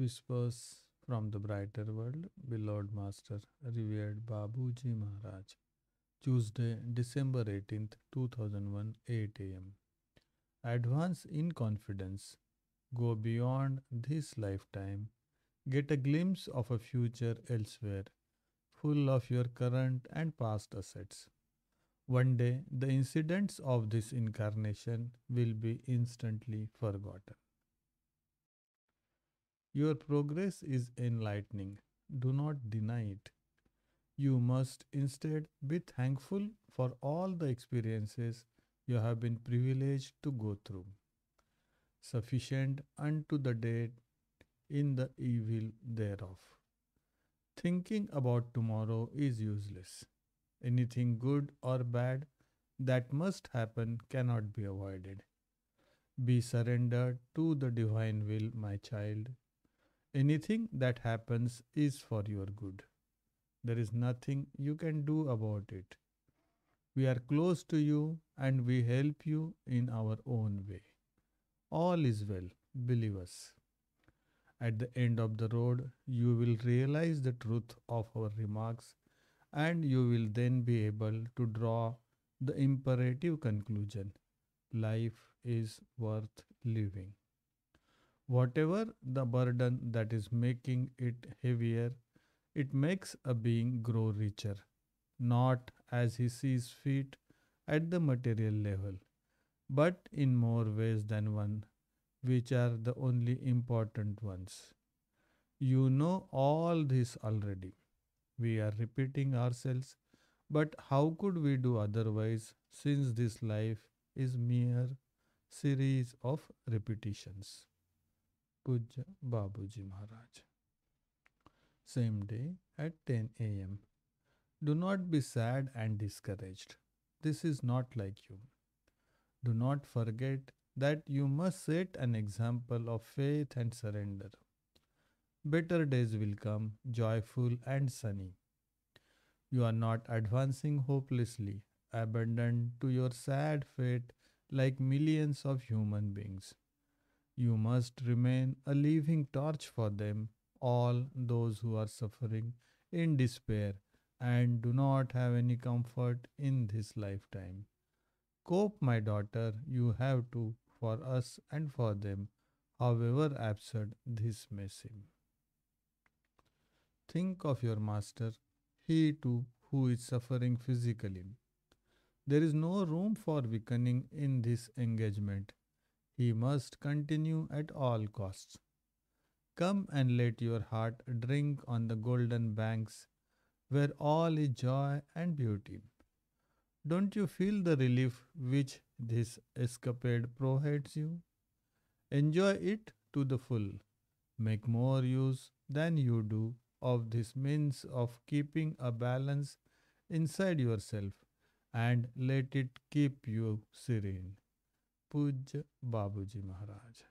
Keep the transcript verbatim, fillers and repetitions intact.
Whispers from the Brighter World, Beloved Master, Revered Babuji Maharaj. Tuesday, December eighteenth two thousand one, eight A M Advance in confidence. Go beyond this lifetime. Get a glimpse of a future elsewhere, full of your current and past assets. One day, the incidents of this incarnation will be instantly forgotten. Your progress is enlightening. Do not deny it. You must instead be thankful for all the experiences you have been privileged to go through. Sufficient unto the day in the evil thereof. Thinking about tomorrow is useless. Anything good or bad that must happen cannot be avoided. Be surrendered to the divine will, my child. Anything that happens is for your good. There is nothing you can do about it. We are close to you and we help you in our own way. All is well, believe us. At the end of the road, you will realize the truth of our remarks and you will then be able to draw the imperative conclusion. Life is worth living. Whatever the burden that is making it heavier, it makes a being grow richer, not as he sees fit at the material level, but in more ways than one, which are the only important ones. You know all this already. We are repeating ourselves, but how could we do otherwise, since this life is mere series of repetitions? Pujya Babuji Maharaj. Same day at ten A M Do not be sad and discouraged. This is not like you. Do not forget that you must set an example of faith and surrender. Better days will come, joyful and sunny. You are not advancing hopelessly, abandoned to your sad fate like millions of human beings. You must remain a living torch for them, all those who are suffering in despair and do not have any comfort in this lifetime. Cope, my daughter, you have to, for us and for them, however absurd this may seem. Think of your master, he too who is suffering physically. There is no room for weakening in this engagement. He must continue at all costs. Come and let your heart drink on the golden banks where all is joy and beauty. Don't you feel the relief which this escapade provides you? Enjoy it to the full. Make more use than you do of this means of keeping a balance inside yourself and let it keep you serene. Pujya Babuji Maharaj.